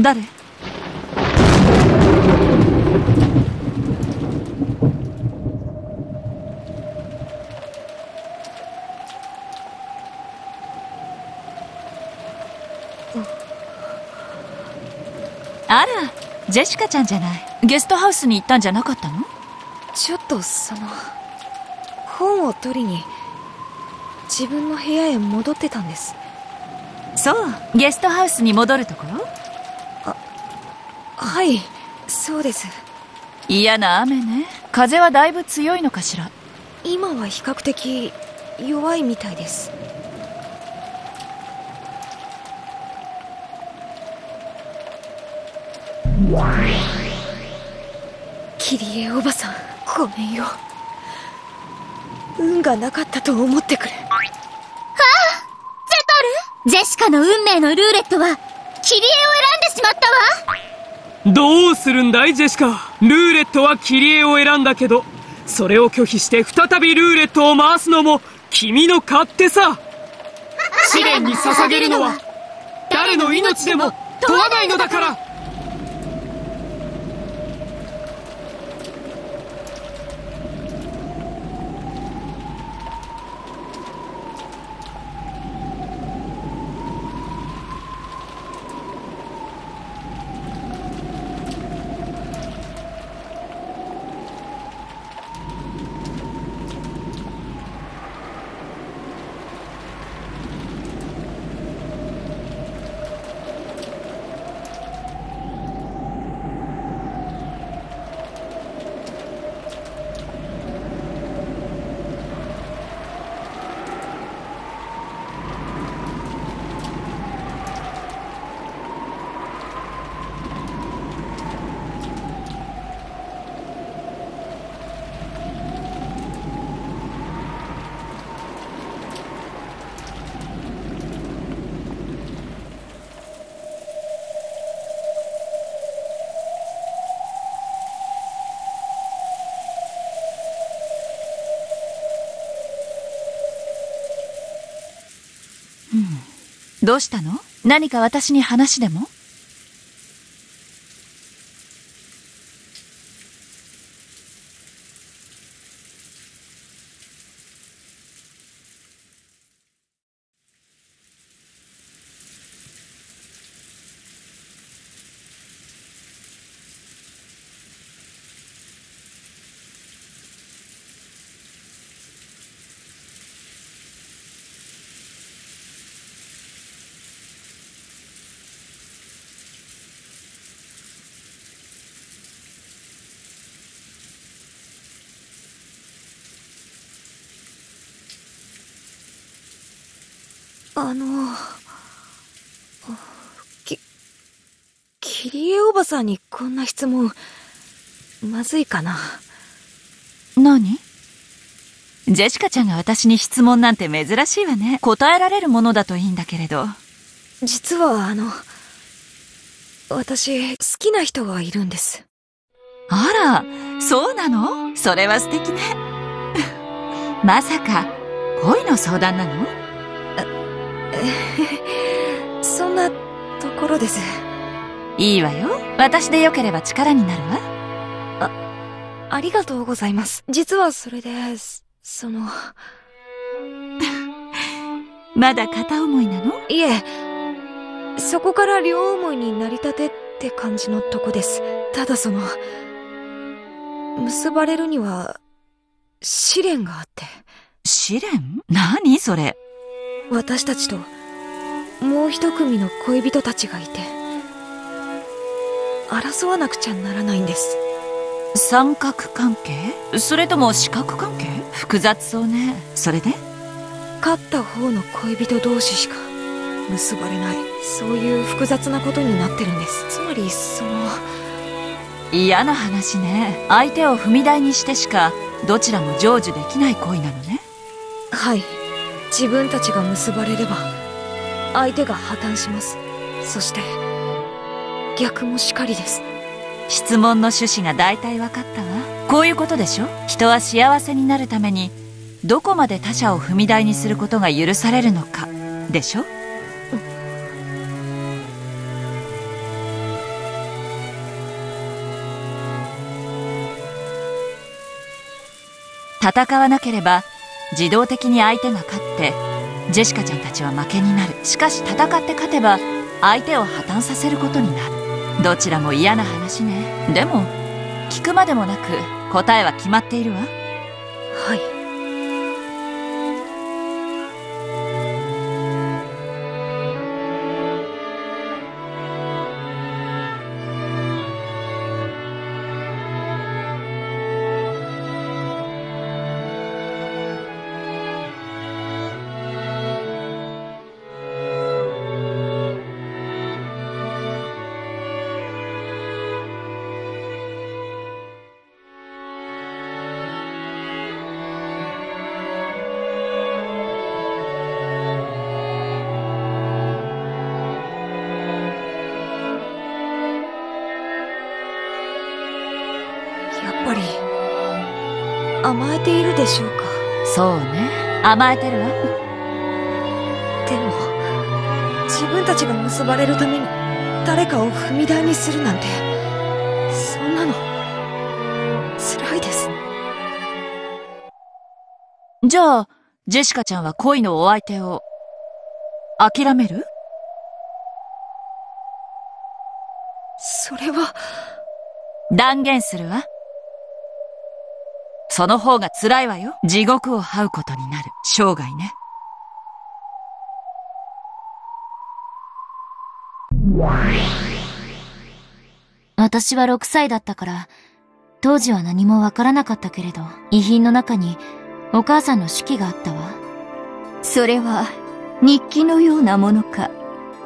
誰？あら、ジェシカちゃんじゃない。ゲストハウスに行ったんじゃなかったの？ちょっとその本を取りに自分の部屋へ戻ってたんです。そう、ゲストハウスに戻るところ？あ、はい、そうです。嫌な雨ね。風はだいぶ強いのかしら？今は比較的弱いみたいです。キリエおばさん、ごめんよ。運がなかったと思ってくれ。はあ、ゼトル、ジェシカの運命のルーレットはキリエを選んでしまったわ。どうするんだいジェシカ。ルーレットはキリエを選んだけど、それを拒否して再びルーレットを回すのも君の勝手さ。試練に捧げるのは誰の命でも問わないのだから。どうしたの？何か私に話でも？キリエおばさんにこんな質問、まずいかな。何？ジェシカちゃんが私に質問なんて珍しいわね。答えられるものだといいんだけれど。実は私、好きな人がいるんです。あら、そうなの？それは素敵ね。まさか、恋の相談なの？そんなところです。いいわよ、私でよければ力になるわ。ありがとうございます。実はそれでまだ片思いなの？いえ、そこから両思いになりたてって感じのとこです。ただ結ばれるには試練があって。試練？何それ？私たちともう一組の恋人たちがいて、争わなくちゃならないんです。三角関係？それとも四角関係？複雑そうね。それで？勝った方の恋人同士しか結ばれない、そういう複雑なことになってるんです。つまり嫌な話ね。相手を踏み台にしてしかどちらも成就できない恋なのね。はい、自分たちが結ばれれば相手が破綻します。そして逆もしかりです。質問の趣旨が大体分かったわ。こういうことでしょ。人は幸せになるためにどこまで他者を踏み台にすることが許されるのかでしょ。戦わなければ自動的に相手が勝ってジェシカちゃんたちは負けになる。しかし戦って勝てば相手を破綻させることになる。どちらも嫌な話ね。でも聞くまでもなく答えは決まっているわ。はい。甘えているでしょうか。そうね、甘えてるわ。でも自分たちが結ばれるために誰かを踏み台にするなんて、そんなのつらいです。じゃあジェシカちゃんは恋のお相手を諦める？それは断言するわ。その方が辛いわよ。地獄を這うことになる。生涯ね。私は6歳だったから、当時は何もわからなかったけれど、遺品の中にお母さんの手記があったわ。それは日記のようなものか。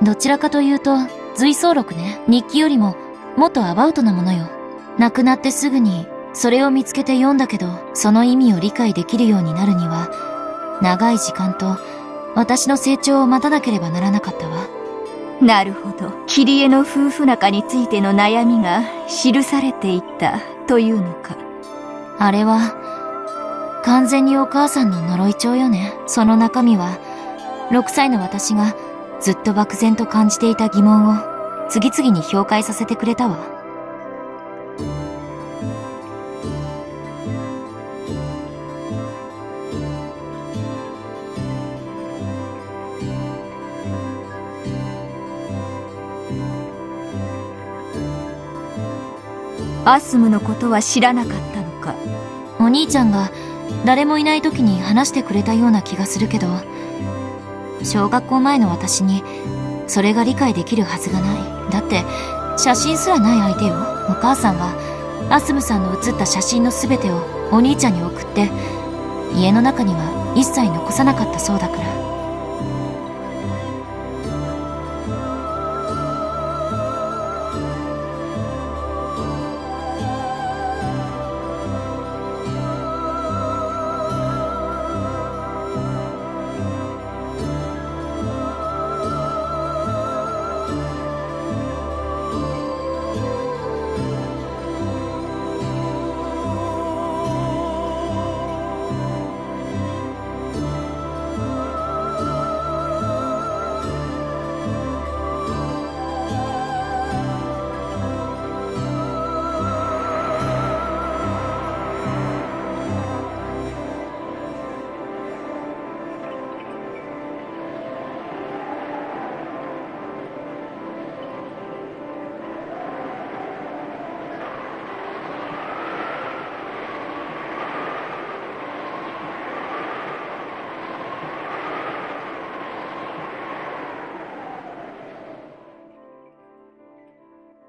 どちらかというと、随想録ね。日記よりももっとアバウトなものよ。亡くなってすぐに、それを見つけて読んだけど、その意味を理解できるようになるには、長い時間と私の成長を待たなければならなかったわ。なるほど。キリエの夫婦仲についての悩みが記されていたというのか。あれは、完全にお母さんの呪い帳よね。その中身は、6歳の私がずっと漠然と感じていた疑問を次々に評価させてくれたわ。アスムのことは知らなかったのか。お兄ちゃんが誰もいない時に話してくれたような気がするけど、小学校前の私にそれが理解できるはずがない。だって写真すらない相手よ。お母さんはアスムさんの写った写真の全てをお兄ちゃんに送って、家の中には一切残さなかったそうだから。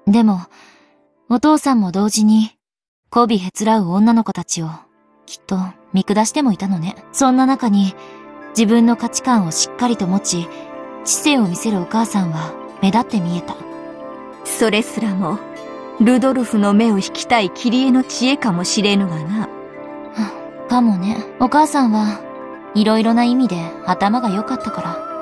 でも、お父さんも同時に、媚びへつらう女の子たちを、きっと見下してもいたのね。そんな中に、自分の価値観をしっかりと持ち、知性を見せるお母さんは目立って見えた。それすらも、ルドルフの目を引きたいキリエの知恵かもしれぬわな。かもね。お母さんは、いろいろな意味で頭が良かったから。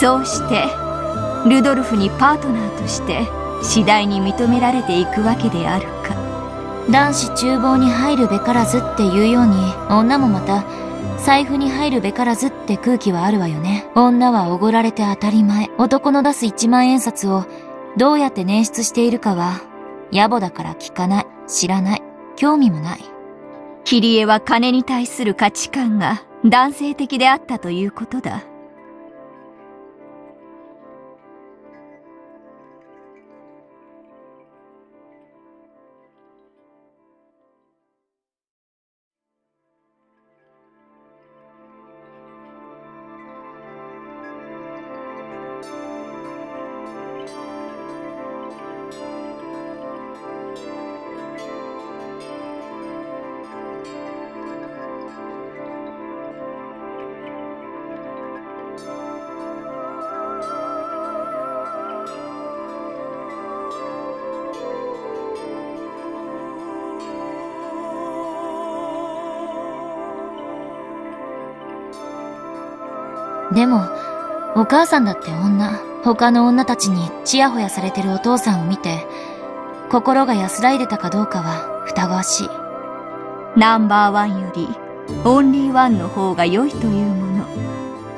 そうしてルドルフにパートナーとして次第に認められていくわけであるか。男子厨房に入るべからずっていうように、女もまた財布に入るべからずって空気はあるわよね。女はおごられて当たり前。男の出す1万円札をどうやって捻出しているかは野暮だから聞かない、知らない、興味もない。キリエは金に対する価値観が男性的であったということだ。でも、お母さんだって女。他の女たちにちやほやされてるお父さんを見て、心が安らいでたかどうかは疑わしい。ナンバー1よりオンリー1の方が良いというもの。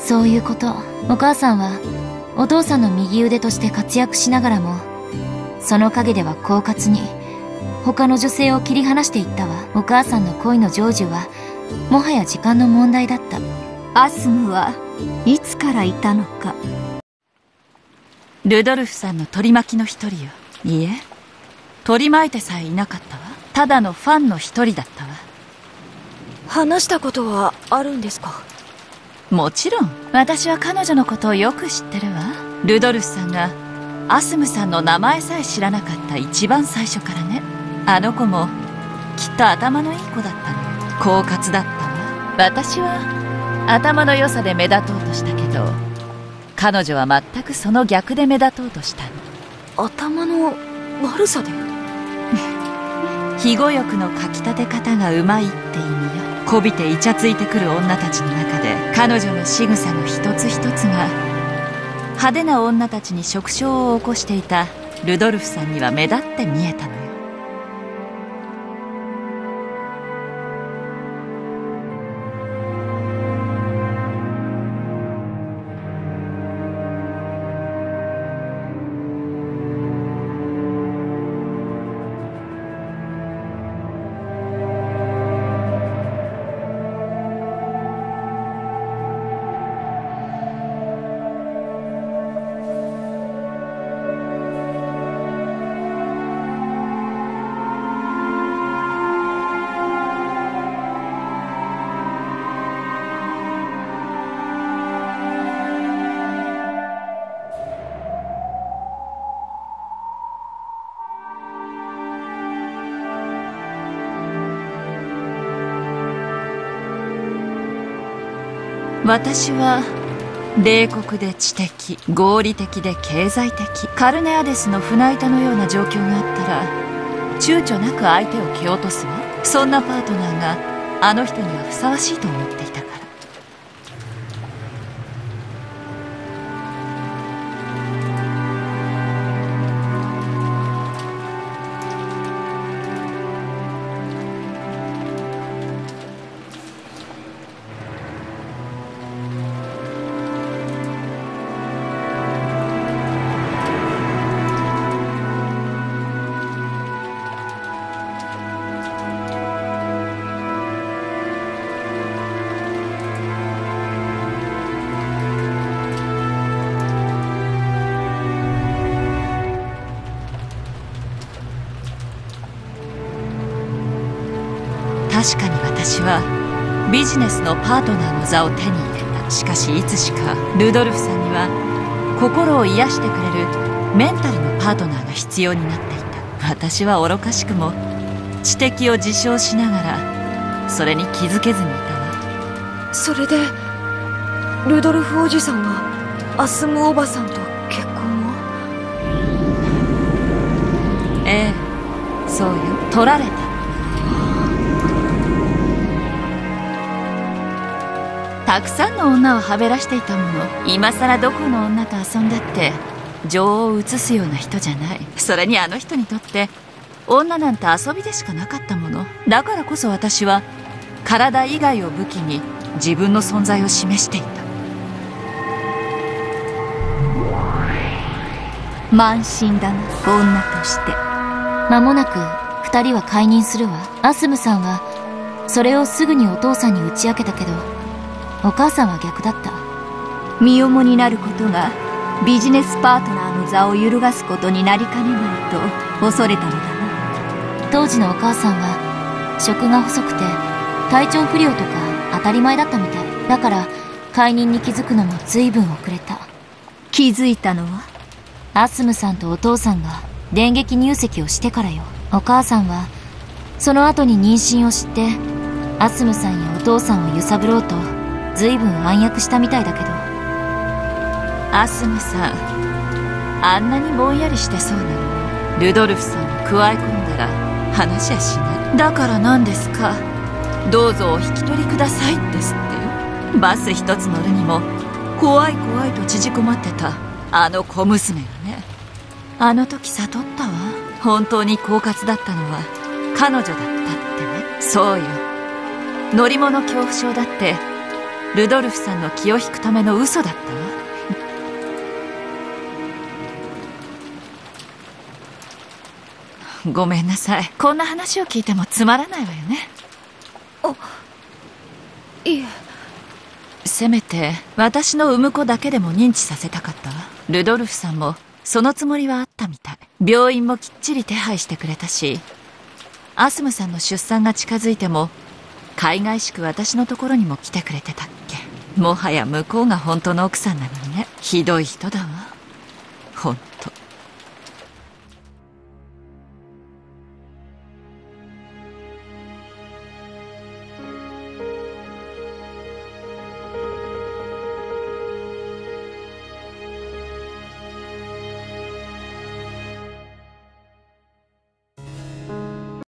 そういうこと。お母さんは、お父さんの右腕として活躍しながらも、その陰では狡猾に、他の女性を切り離していったわ。お母さんの恋の成就は、もはや時間の問題だった。アスムはいつからいたのか。ルドルフさんの取り巻きの一人よ。いいえ、取り巻いてさえいなかったわ。ただのファンの一人だったわ。話したことはあるんですか？もちろん。私は彼女のことをよく知ってるわ。ルドルフさんがアスムさんの名前さえ知らなかった一番最初からね。あの子もきっと頭のいい子だったの。狡猾だったわ。私は頭の良さで目立とうとしたけど、彼女は全くその逆で目立とうとしたの。頭の悪さで肥後欲のかきたて方がうまいって意味よ。こびてイチャついてくる女たちの中で、彼女の仕草の一つ一つが派手な女たちに触傷を起こしていたルドルフさんには目立って見えたのよ。私は冷酷で知的、合理的で経済的。カルネアデスの船板のような状況があったら躊躇なく相手を蹴落とすわ。そんなパートナーがあの人にはふさわしいと思っていたから。確かに私はビジネスのパートナーの座を手に入れた。しかしいつしかルドルフさんには心を癒してくれるメンタルのパートナーが必要になっていた。私は愚かしくも知的を自称しながらそれに気づけずにいたわ。それでルドルフおじさんはアスムおばさんと結婚を？ええ、そうよ。取られた。たくさんの女をはべらしていたもの。今さらどこの女と遊んだって情を移すような人じゃない。それにあの人にとって女なんて遊びでしかなかったものだからこそ、私は体以外を武器に自分の存在を示していた。慢心だな、女として。間もなく2人は解任するわ。アスムさんはそれをすぐにお父さんに打ち明けたけど、お母さんは逆だった。身重になることがビジネスパートナーの座を揺るがすことになりかねないと恐れたのだな。当時のお母さんは食が細くて体調不良とか当たり前だったみたいだから、解任に気づくのも随分遅れた。気づいたのはアスムさんとお父さんが電撃入籍をしてからよ。お母さんはその後に妊娠を知って、アスムさんやお父さんを揺さぶろうと随分暗躍したみたいだけど。アスムさん、あんなにぼんやりしてそうなの。ルドルフさんに食わえ込んだら話やしない。だから何ですか、どうぞお引き取りくださいですってよ。バス一つ乗るにも怖い怖いと縮こまってたあの小娘がね。あの時悟ったわ。本当に狡猾だったのは彼女だったってね。そうよ、乗り物恐怖症だってルドルフさんの気を引くための嘘だったわ。ごめんなさい、こんな話を聞いてもつまらないわよね。あ、いえ。せめて私の産む子だけでも認知させたかったわ。ルドルフさんもそのつもりはあったみたい。病院もきっちり手配してくれたし、アスムさんの出産が近づいてもかいがいしく私のところにも来てくれてたっけ。もはや向こうが本当の奥さんなのにね。ひどい人だわ。